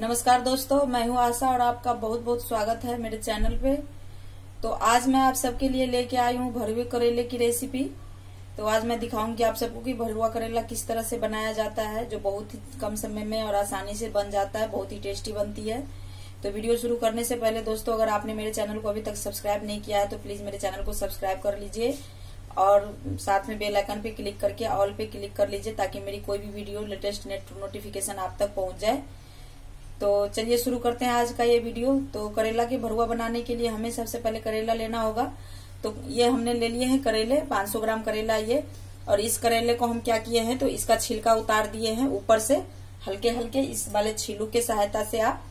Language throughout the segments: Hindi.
नमस्कार दोस्तों, मैं हूं आशा और आपका बहुत बहुत स्वागत है मेरे चैनल पे। तो आज मैं आप सबके लिए लेके आई हूं भरुए करेले की रेसिपी। तो आज मैं दिखाऊंगी आप सबको कि भरुआ करेला किस तरह से बनाया जाता है, जो बहुत ही कम समय में और आसानी से बन जाता है, बहुत ही टेस्टी बनती है। तो वीडियो शुरू करने से पहले दोस्तों, अगर आपने मेरे चैनल को अभी तक सब्सक्राइब नहीं किया है तो प्लीज मेरे चैनल को सब्सक्राइब कर लीजिए और साथ में बेल आइकन पे क्लिक करके ऑल पे क्लिक कर लीजिए, ताकि मेरी कोई भी वीडियो लेटेस्ट नोटिफिकेशन आप तक पहुंच जाए। तो चलिए शुरू करते हैं आज का ये वीडियो। तो करेला के भरुआ बनाने के लिए हमें सबसे पहले करेला लेना होगा। तो ये हमने ले लिए हैं करेले, 500 ग्राम करेला ये। और इस करेले को हम क्या किए हैं तो इसका छिलका उतार दिए हैं ऊपर से, हल्के हल्के इस वाले छिलू के सहायता से आप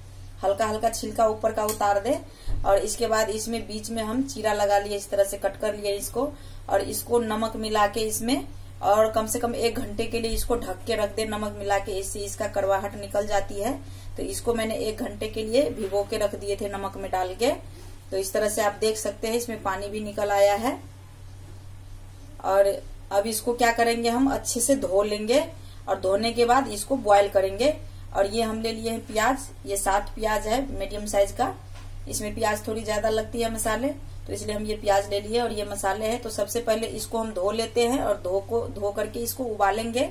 हल्का हल्का छिलका ऊपर का उतार दे। और इसके बाद इसमें बीच में हम चीरा लगा लिए, इस तरह से कट कर लिए इसको। और इसको नमक मिला के इसमें और कम से कम 1 घंटे के लिए इसको ढक के रख दे नमक मिला के, इससे इसका कड़वाहट निकल जाती है। तो इसको मैंने 1 घंटे के लिए भिगो के रख दिए थे नमक में डाल के। तो इस तरह से आप देख सकते हैं इसमें पानी भी निकल आया है। और अब इसको क्या करेंगे, हम अच्छे से धो लेंगे और धोने के बाद इसको बॉईल करेंगे। और ये हम ले लिए हैं प्याज, ये 7 प्याज है मीडियम साइज का। इसमें प्याज थोड़ी ज्यादा लगती है मसाले, तो इसलिए हम ये प्याज ले लिए और ये मसाले हैं। तो सबसे पहले इसको हम धो लेते हैं और धो करके इसको उबालेंगे।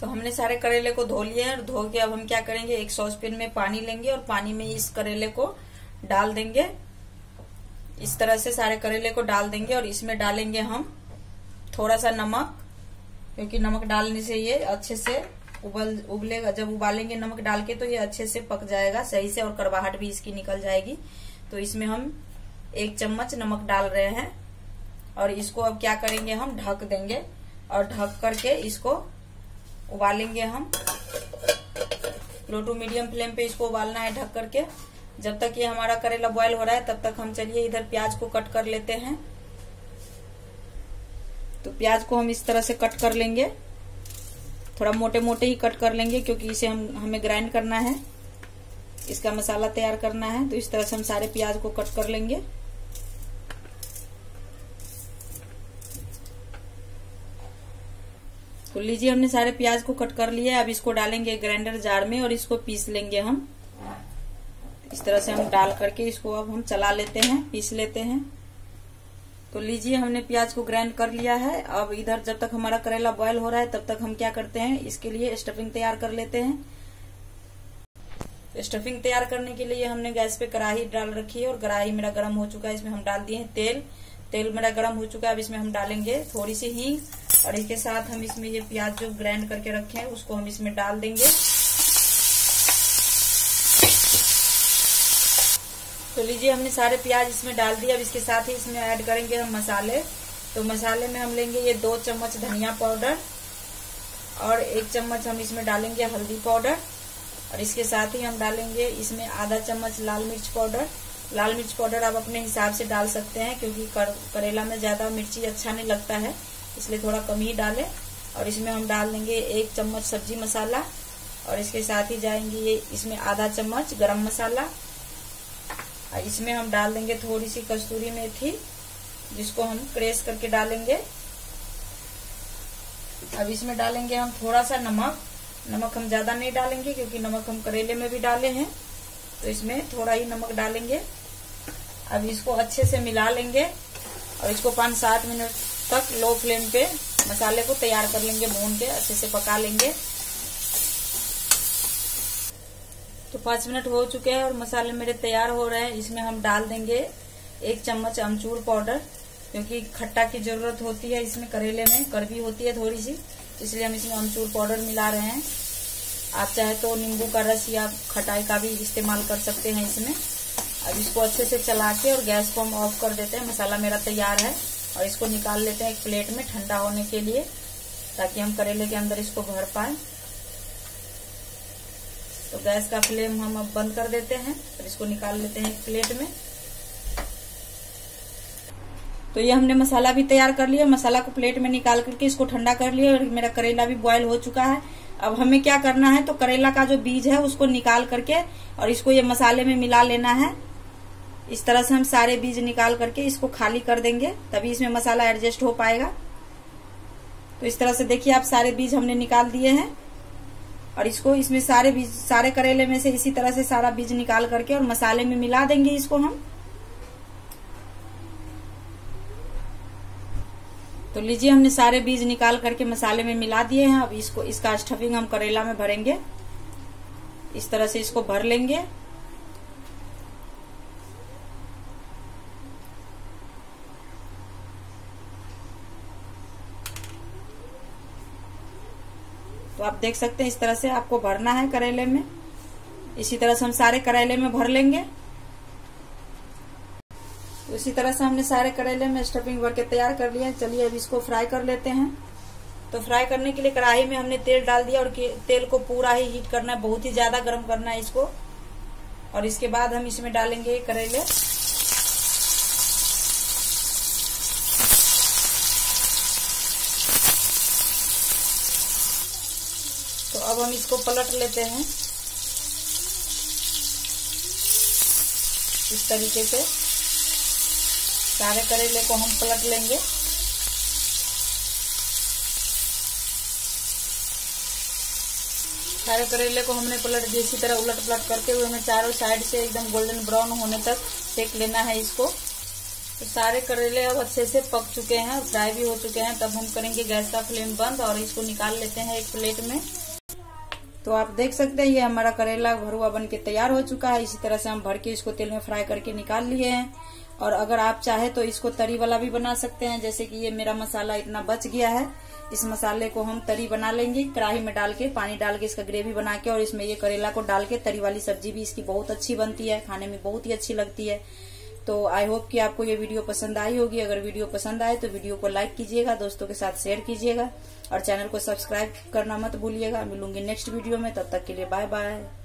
तो हमने सारे करेले को धो लिए और धो के अब हम क्या करेंगे, एक सॉसपेन में पानी लेंगे और पानी में इस करेले को डाल देंगे। इस तरह से सारे करेले को डाल देंगे और इसमें डालेंगे हम थोड़ा सा नमक, क्योंकि नमक डालने से ये अच्छे से उबलेगा। जब उबालेंगे नमक डाल के तो ये अच्छे से पक जाएगा सही से और कड़वाहट भी इसकी निकल जाएगी। तो इसमें हम 1 चम्मच नमक डाल रहे हैं और इसको अब क्या करेंगे, हम ढक देंगे। और ढक करके इसको उबालेंगे हम, लो टू मीडियम फ्लेम पे इसको उबालना है ढक करके। जब तक ये हमारा करेला बॉईल हो रहा है तब तक हम चलिए इधर प्याज को कट कर लेते हैं। तो प्याज को हम इस तरह से कट कर लेंगे, थोड़ा मोटे मोटे ही कट कर लेंगे, क्योंकि इसे हमें ग्राइंड करना है, इसका मसाला तैयार करना है। तो इस तरह से हम सारे प्याज को कट कर लेंगे। तो लीजिए हमने सारे प्याज को कट कर लिया। अब इसको डालेंगे ग्राइंडर जार में और इसको पीस लेंगे हम। इस तरह से हम डाल करके इसको अब हम चला लेते हैं, पीस लेते हैं। तो लीजिए हमने प्याज को ग्राइंड कर लिया है। अब इधर जब तक हमारा करेला बॉयल हो रहा है तब तक हम क्या करते हैं, इसके लिए स्टफिंग तैयार कर लेते हैं। स्टफिंग तैयार करने के लिए हमने गैस पे कड़ाही डाल रखी है और कड़ाही मेरा गर्म हो चुका है। इसमें हम डाल दिए हैं तेल, तेल मेरा गर्म हो चुका है। अब इसमें हम डालेंगे थोड़ी सी हींग और इसके साथ हम इसमें ये प्याज जो ग्राइंड करके रखे हैं उसको हम इसमें डाल देंगे। तो लीजिए हमने सारे प्याज इसमें डाल दिए। अब इसके साथ ही इसमें ऐड करेंगे हम मसाले। तो मसाले में हम लेंगे ये 2 चम्मच धनिया पाउडर और 1 चम्मच हम इसमें डालेंगे हल्दी पाउडर। और इसके साथ ही हम डालेंगे इसमें आधा चम्मच लाल मिर्च पाउडर। लाल मिर्च पाउडर आप अपने हिसाब से डाल सकते हैं, क्योंकि करेला में ज्यादा मिर्ची अच्छा नहीं लगता है, इसलिए थोड़ा कम ही डालें। और इसमें हम डाल देंगे 1 चम्मच सब्जी मसाला। और इसके साथ ही जाएंगे ये इसमें आधा चम्मच गरम मसाला। और इसमें हम डाल देंगे थोड़ी सी कस्तूरी मेथी, जिसको हम प्रेस करके डालेंगे। अब इसमें डालेंगे हम थोड़ा सा नमक। नमक हम ज्यादा नहीं डालेंगे, क्योंकि नमक हम करेले में भी डाले हैं, तो इसमें थोड़ा ही नमक डालेंगे। अब इसको अच्छे से मिला लेंगे और इसको 5-7 मिनट तक लो फ्लेम पे मसाले को तैयार कर लेंगे, भून के अच्छे से पका लेंगे। तो 5 मिनट हो चुके हैं और मसाले मेरे तैयार हो रहे हैं। इसमें हम डाल देंगे 1 चम्मच अमचूर पाउडर, क्योंकि खट्टा की जरूरत होती है, इसमें करेले में कड़वी होती है थोड़ी सी, इसलिए हम इसमें अमचूर पाउडर मिला रहे हैं। आप चाहे तो नींबू का रस या खटाई का भी इस्तेमाल कर सकते हैं इसमें। अब इसको अच्छे से चला के और गैस को हम ऑफ कर देते हैं। मसाला मेरा तैयार है और इसको निकाल लेते हैं एक प्लेट में ठंडा होने के लिए, ताकि हम करेले के अंदर इसको भर पाए। तो गैस का फ्लेम हम अब बंद कर देते हैं और इसको निकाल लेते हैं एक प्लेट में। तो ये हमने मसाला भी तैयार कर लिया। मसाला को प्लेट में निकाल करके इसको ठंडा कर लिया और मेरा करेला भी बॉयल हो चुका है। अब हमें क्या करना है, तो करेला का जो बीज है उसको निकाल करके और इसको ये मसाले में मिला लेना है। इस तरह से हम सारे बीज निकाल करके इसको खाली कर देंगे, तभी इसमें मसाला एडजस्ट हो पाएगा। तो इस तरह से देखिए आप सारे बीज हमने निकाल दिए हैं। और इसको इसमें सारे करेले में से इसी तरह से सारा बीज निकाल करके और मसाले में मिला देंगे इसको हम। तो लीजिए हमने सारे बीज निकाल करके मसाले में मिला दिए हैं। अब इसको इसका स्टफिंग हम करेला में भरेंगे। इस तरह से इसको भर लेंगे। तो आप देख सकते हैं इस तरह से आपको भरना है करेले में। इसी तरह से हम सारे करेले में भर लेंगे। इसी तरह से हमने सारे करेले में स्टफिंग भर के तैयार कर लिया। चलिए अब इसको फ्राई कर लेते हैं। तो फ्राई करने के लिए कढ़ाई में हमने तेल डाल दिया और तेल को पूरा ही हीट करना है, बहुत ही ज्यादा गर्म करना है इसको। और इसके बाद हम इसमें डालेंगे करेले। तो अब हम इसको पलट लेते हैं इस तरीके से। सारे करेले को हम पलट लेंगे। सारे करेले को हमने पलट दिया। इसी तरह उलट पलट करते हुए हमें चारों साइड से एकदम गोल्डन ब्राउन होने तक सेक लेना है इसको। तो सारे करेले अब अच्छे से पक चुके हैं, फ्राई भी हो चुके हैं। तब हम करेंगे गैस का फ्लेम बंद और इसको निकाल लेते हैं एक प्लेट में। तो आप देख सकते हैं ये हमारा करेला भरुआ बन के तैयार हो चुका है। इसी तरह से हम भर के इसको तेल में फ्राई करके निकाल लिए हैं। और अगर आप चाहे तो इसको तरी वाला भी बना सकते हैं। जैसे कि ये मेरा मसाला इतना बच गया है, इस मसाले को हम तरी बना लेंगे। कढ़ाई में डाल के पानी डाल के इसका ग्रेवी बना के और इसमें ये करेला को डाल के तरी वाली सब्जी भी इसकी बहुत अच्छी बनती है, खाने में बहुत ही अच्छी लगती है। तो आई होप कि आपको ये वीडियो पसंद आई होगी। अगर वीडियो पसंद आए तो वीडियो को लाइक कीजिएगा, दोस्तों के साथ शेयर कीजिएगा और चैनल को सब्सक्राइब करना मत भूलिएगा। मिलूंगी नेक्स्ट वीडियो में, तब तक के लिए बाय बाय।